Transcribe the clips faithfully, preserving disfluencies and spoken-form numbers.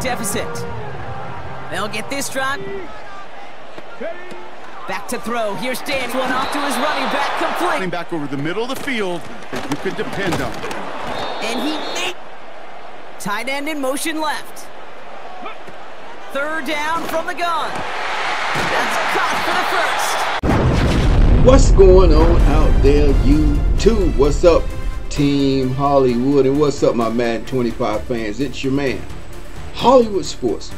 deficit. They'll get this drop. Back to throw. Here's Dan. One off to his running back. Complete. Running back over the middle of the field that you can depend on. And he made. Tight end in motion left. Third down from the gun. That's a caught for the first. What's going on out there, YouTube? What's up, Team Hollywood? And what's up, my Madden twenty-five fans? It's your man, Hollywood Sports.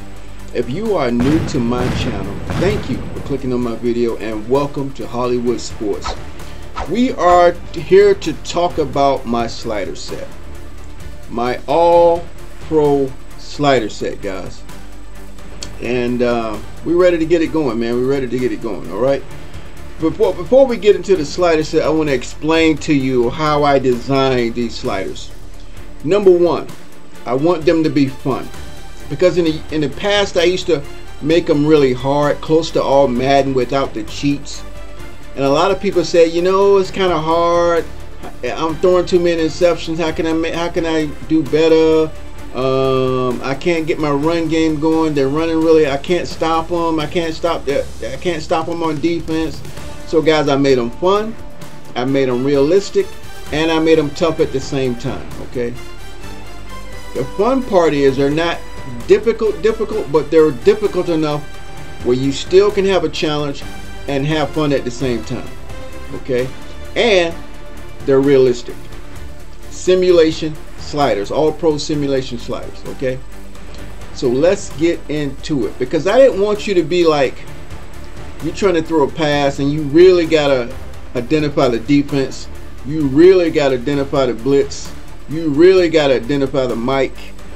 If you are new to my channel, thank you for clicking on my video and welcome to Hollywood Sports. We are here to talk about my slider set. My all-pro slider set, guys. And uh, we're ready to get it going, man. We're ready to get it going, all right? Before, before we get into the slider set, I want to explain to you how I designed these sliders. Number one, I want them to be fun. Because in the, in the past, I used to make them really hard, close to all Madden without the cheats. And a lot of people said, you know, it's kind of hard. I'm throwing too many interceptions. How can I make, how can I do better? Um, I can't get my run game going. They're running really. I can't stop them. I can't stop that. I can't stop them on defense. So guys, I made them fun. I made them realistic, and I made them tough at the same time. Okay. The fun part is they're not difficult difficult but they're difficult enough where you still can have a challenge and have fun at the same time, okay? And they're realistic simulation sliders, all pro simulation sliders, okay? So let's get into it, because I didn't want you to be like you're trying to throw a pass and you really gotta identify the defense, you really gotta identify the blitz, you really gotta identify the mic.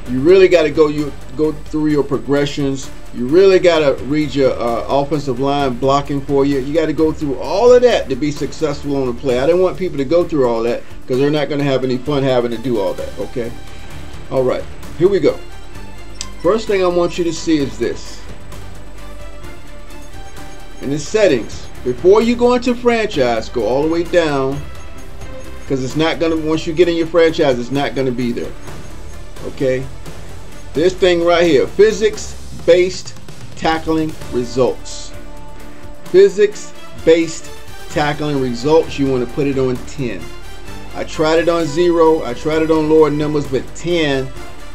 You really got to go you go through your progressions. You really got to read your uh, offensive line blocking for you. You got to go through all of that to be successful on the play. I didn't want people to go through all that because they're not going to have any fun having to do all that, okay? All right, here we go. First thing I want you to see is this. In the settings, before you go into franchise, go all the way down, because it's not going to, once you get in your franchise, it's not going to be there. Okay, this thing right here, physics-based tackling results. Physics-based tackling results, you want to put it on ten. I tried it on zero, I tried it on lower numbers, but ten,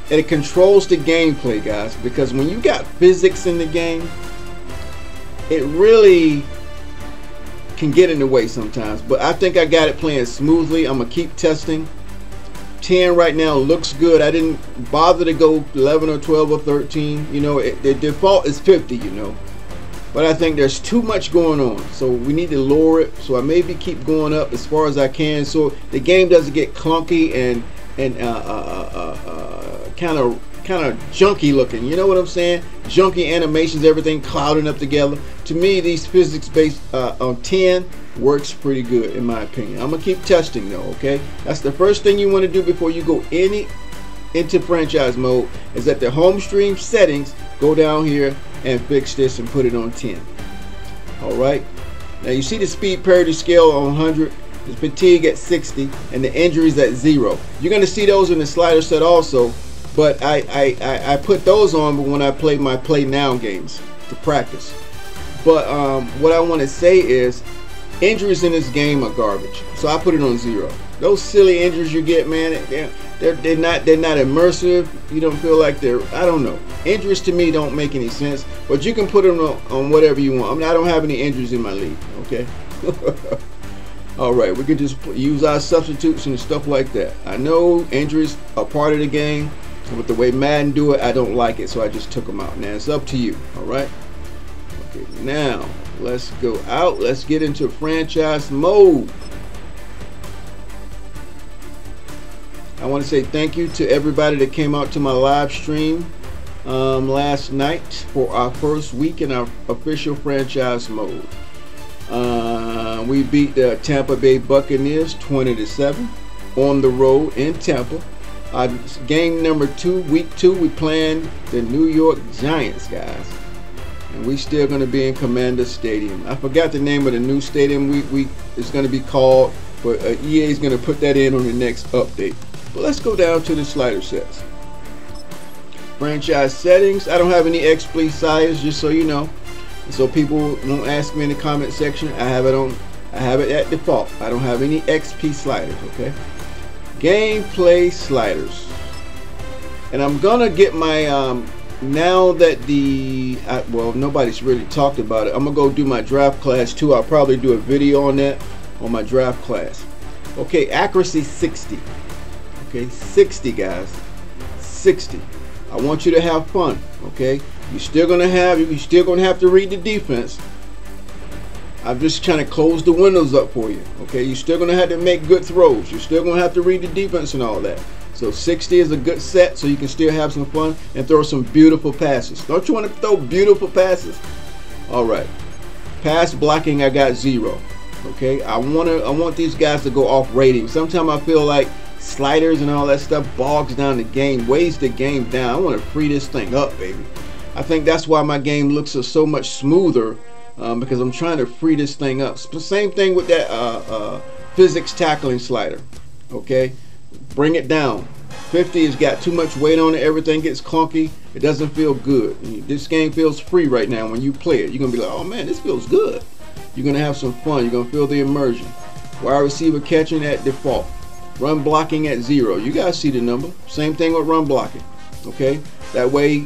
it controls the gameplay, guys, because when you got physics in the game, it really can get in the way sometimes, but I think I got it playing smoothly. I'm going to keep testing. ten right now looks good. I didn't bother to go eleven or twelve or thirteen. You know, it, the default is fifty, you know. But I think there's too much going on. So we need to lower it. So I maybe keep going up as far as I can so the game doesn't get clunky and and uh, uh, uh, uh, kind of kind of junky looking. You know what I'm saying? Junky animations, everything clouding up together. To me, these physics-based uh, on ten works pretty good in my opinion. I'm gonna keep testing though, okay? That's the first thing you want to do before you go any into franchise mode, is at the home stream settings, go down here and fix this and put it on ten. All right, now you see the speed parity scale on one hundred, the fatigue at sixty, and the injuries at zero. You're gonna see those in the slider set also, but I I, I, I put those on when I play my play now games to practice. But um, what I want to say is, injuries in this game are garbage, so I put it on zero. Those silly injuries you get, man, they're, they're, they're not they're not immersive. You don't feel like they're, I don't know. Injuries to me don't make any sense, but you can put them on, on whatever you want. I mean, I don't have any injuries in my league, okay? All right, we can just use our substitutes and stuff like that. I know injuries are part of the game, but the way Madden do it, I don't like it, so I just took them out. Now, it's up to you, all right? Okay, now let's go out. Let's get into franchise mode. I want to say thank you to everybody that came out to my live stream um, last night for our first week in our official franchise mode. Uh, we beat the Tampa Bay Buccaneers twenty to seven on the road in Tampa. Our game number two, week two, we planned the New York Giants, guys. And we still going to be in Commander Stadium. I forgot the name of the new stadium we, we it's going to be called, but uh, E A is going to put that in on the next update. But let's go down to the slider sets. franchise settings. I don't have any explicit size, just so you know, so people don't ask me in the comment section. I have it on, I have it at default. I don't have any X P sliders. Okay, gameplay sliders, and I'm gonna get my um, now that the I, well, nobody's really talked about it. I'm gonna go do my draft class too. I'll probably do a video on that, on my draft class. Okay, accuracy sixty. Okay, sixty guys, sixty. I want you to have fun. Okay, you're still gonna have you're still gonna have to read the defense. I'm just trying to close the windows up for you. Okay, you're still gonna have to make good throws. You're still gonna have to read the defense and all that. So sixty is a good set, so you can still have some fun and throw some beautiful passes. Don't you want to throw beautiful passes? All right, pass blocking, I got zero. Okay, I want to I want these guys to go off rating. Sometimes I feel like sliders and all that stuff bogs down the game, weighs the game down. I want to free this thing up, baby. I think that's why my game looks so much smoother, um, because I'm trying to free this thing up. Same thing with that uh, uh, physics tackling slider. Okay, bring it down. fifty has got too much weight on it. Everything gets clunky. It doesn't feel good. This game feels free right now. When you play it, you're gonna be like, oh man, this feels good. You're gonna have some fun. You're gonna feel the immersion. Wide receiver catching at default. Run blocking at zero. You guys see the number. Same thing with run blocking. Okay, that way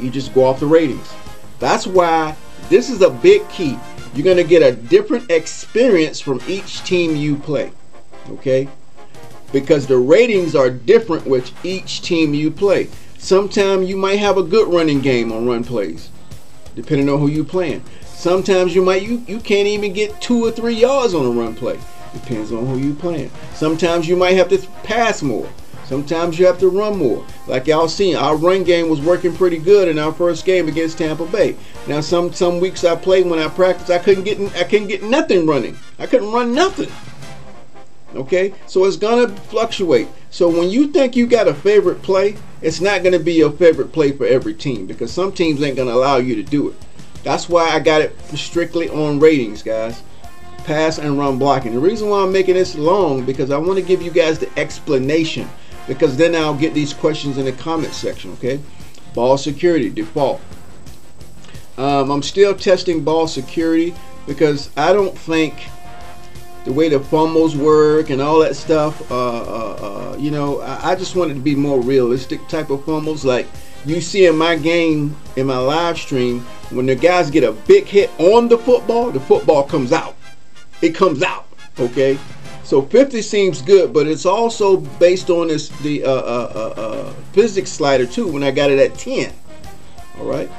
you just go off the ratings. That's why this is a big key. You're gonna get a different experience from each team you play. Okay, because the ratings are different with each team you play. Sometimes you might have a good running game on run plays, depending on who you're playing. Sometimes you might you, you can't even get two or three yards on a run play. Depends on who you're playing. Sometimes you might have to pass more. Sometimes you have to run more. Like y'all seen, our run game was working pretty good in our first game against Tampa Bay. Now some some weeks I played, when I practiced, I couldn't get I couldn't get nothing running. I couldn't run nothing. Okay, so it's gonna fluctuate. So when you think you got a favorite play, it's not gonna be your favorite play for every team, because some teams ain't gonna allow you to do it. That's why I got it strictly on ratings, guys. Pass and run blocking. The reason why I'm making this long, because I want to give you guys the explanation, because then I'll get these questions in the comment section. Okay, ball security default. um, I'm still testing ball security, because I don't think the way the fumbles work and all that stuff, uh, uh, uh, you know, I, I just wanted to be more realistic type of fumbles. Like you see in my game, in my live stream, when the guys get a big hit on the football, the football comes out. It comes out. Okay, so fifty seems good, but it's also based on this the uh, uh, uh, uh, physics slider too. When I got it at ten, all right,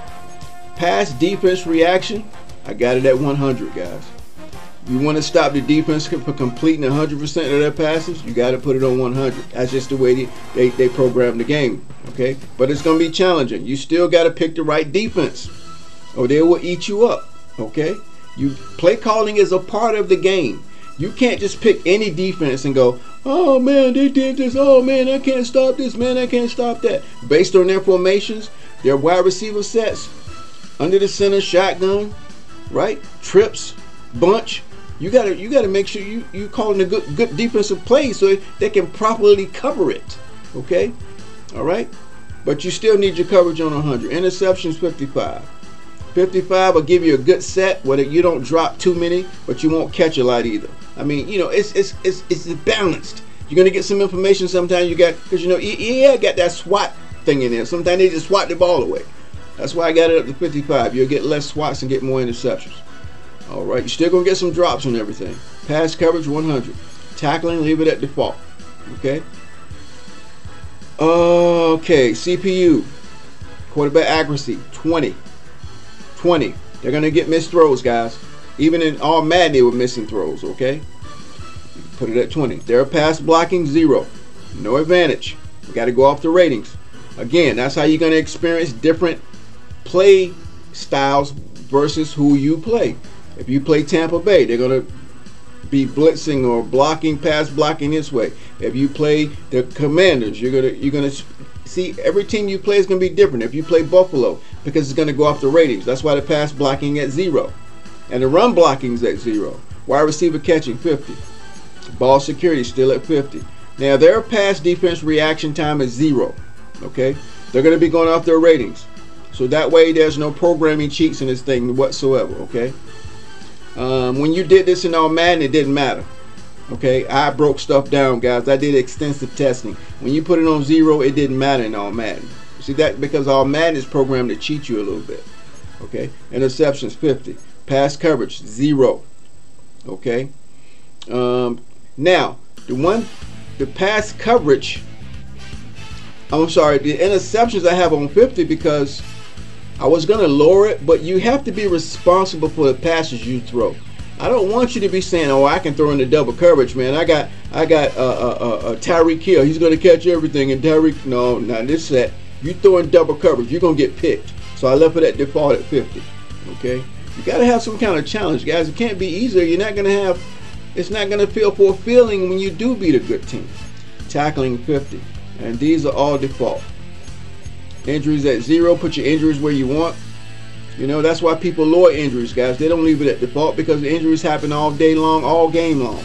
pass defense reaction, I got it at one hundred, guys. You want to stop the defense from completing one hundred percent of their passes, you got to put it on one hundred. That's just the way they, they, they program the game, okay? But it's going to be challenging. You still got to pick the right defense, or they will eat you up, okay? You, play calling is a part of the game. You can't just pick any defense and go, oh man, they did this, oh man, I can't stop this, man, I can't stop that. Based on their formations, their wide receiver sets, under the center, shotgun, right? Trips, bunch. You gotta, you gotta make sure you you calling a good good defensive play so they can properly cover it. Okay, all right. But you still need your coverage on one hundred. Interceptions fifty-five. fifty-five will give you a good set, whether you don't drop too many, but you won't catch a lot either. I mean, you know, it's it's it's it's balanced. You're gonna get some information sometimes. You got, because you know, yeah, got that swat thing in there. Sometimes they just swat the ball away. That's why I got it up to fifty-five. You'll get less swats and get more interceptions. All right, you're still gonna get some drops on everything. Pass coverage one hundred. Tackling, leave it at default. Okay. Okay, C P U, quarterback accuracy, twenty, twenty. They're gonna get missed throws, guys. Even in all Madden, they were missing throws. Okay. Put it at twenty. Their pass blocking zero. No advantage. We got to go off the ratings. Again, that's how you're gonna experience different play styles versus who you play. If you play Tampa Bay, they're going to be blitzing or blocking, pass blocking this way. If you play the Commanders, you're going to you're going to see every team you play is going to be different. If you play Buffalo, because it's going to go off the ratings. That's why the pass blocking at zero and the run blocking's at zero. Wide receiver catching fifty. Ball security still at fifty. Now their pass defense reaction time is zero. Okay, They're going to be going off their ratings. So that way there's no programming cheats in this thing whatsoever, okay? Um, when you did this in all Madden, it didn't matter. Okay, I broke stuff down, guys. I did extensive testing. When you put it on zero, it didn't matter in all Madden. See that? Because all Madden is programmed to cheat you a little bit. Okay, interceptions fifty, pass coverage zero. Okay, um, now the one, the pass coverage. I'm sorry, the interceptions I have on fifty because I was gonna lower it, but you have to be responsible for the passes you throw. I don't want you to be saying, "Oh, I can throw in the double coverage, man. I got, I got uh, uh, uh, Tyreek Hill. He's gonna catch everything." And Tyreek, no, not this set. You throw in double coverage, you're gonna get picked. So I left it at default at fifty. Okay, you gotta have some kind of challenge, guys. It can't be easier. You're not gonna have. It's not gonna feel fulfilling when you do beat a good team. Tackling fifty, and these are all default. Injuries at zero. Put your injuries where you want. You know, that's why people lower injuries, guys. They don't leave it at default because the injuries happen all day long, all game long.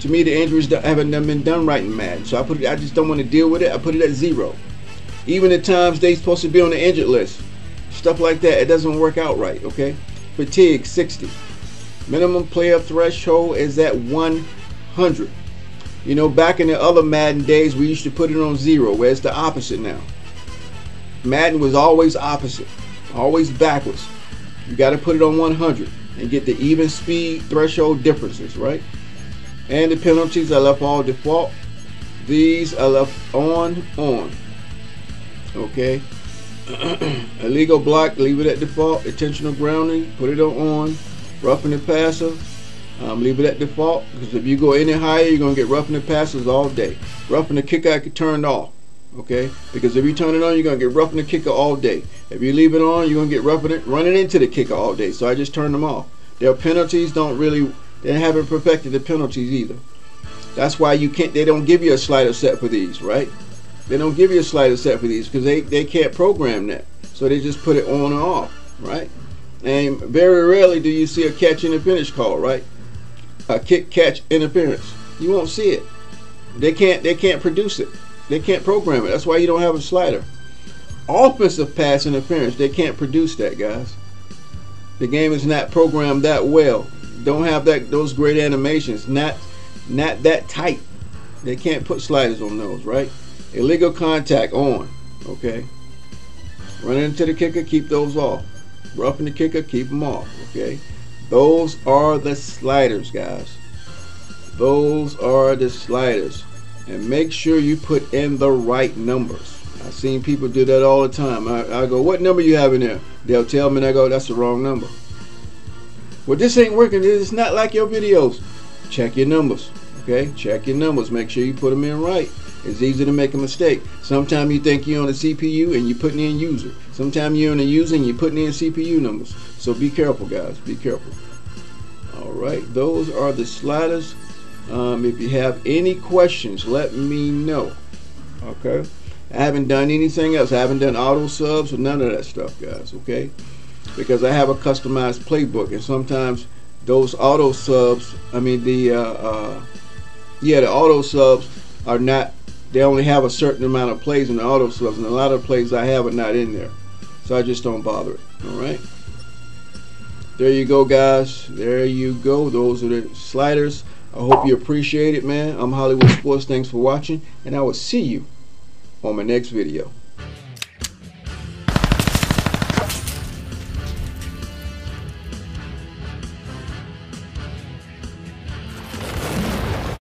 To me, the injuries haven't been done right in Madden. So I put it, I just don't want to deal with it. I put it at zero. Even at times they're supposed to be on the injured list. Stuff like that, it doesn't work out right, okay? Fatigue, sixty. Minimum player threshold is at one hundred. You know, back in the other Madden days, we used to put it on zero, where it's the opposite now. Madden was always opposite. Always backwards. You got to put it on one hundred and get the even speed threshold differences, right? And the penalties I left all default. These I left on, on. Okay. Illegal block, leave it at default. Intentional grounding, put it on, on. Roughing the passer, um, leave it at default. Because if you go any higher, you're going to get roughing the passers all day. Roughing the kicker, I could turn it off. Okay, because if you turn it on, you're gonna get roughing the kicker all day. If you leave it on, you're gonna get roughing it, running into the kicker all day. So I just turned them off. Their penalties don't really, they haven't perfected the penalties either. That's why you can't. They don't give you a slider set for these, right? They don't give you a slider set for these because they they can't program that. So they just put it on and off, right? And very rarely do you see a catch interference call, right? A kick catch interference. You won't see it. They can't. They can't produce it. They can't program it. That's why you don't have a slider. Offensive pass interference, they can't produce that, guys. The game is not programmed that well. Don't have that those great animations. Not not that tight. They can't put sliders on those, right? Illegal contact on. Okay. Running into the kicker, keep those off. Roughing the kicker, keep them off. Okay. Those are the sliders, guys. Those are the sliders. And make sure you put in the right numbers. I've seen people do that all the time. I, I go, what number you have in there? They'll tell me, and I go, that's the wrong number. Well, this ain't working. It's not like your videos. Check your numbers, okay? Check your numbers. Make sure you put them in right. It's easy to make a mistake. Sometimes you think you're on a C P U and you're putting in user. Sometimes you're on a user and you're putting in C P U numbers. So be careful, guys. Be careful. All right, those are the sliders. Um, if you have any questions, let me know. Okay, I haven't done anything else. I haven't done auto subs or none of that stuff, guys. Okay, because I have a customized playbook, and sometimes those auto subs, I mean the uh, uh, yeah, the auto subs are not. They only have a certain amount of plays in the auto subs, and a lot of plays I have are not in there, so I just don't bother it. All right, there you go, guys. There you go. Those are the sliders. I hope you appreciate it, man. I'm Hollywood Sports. Thanks for watching, and I will see you on my next video.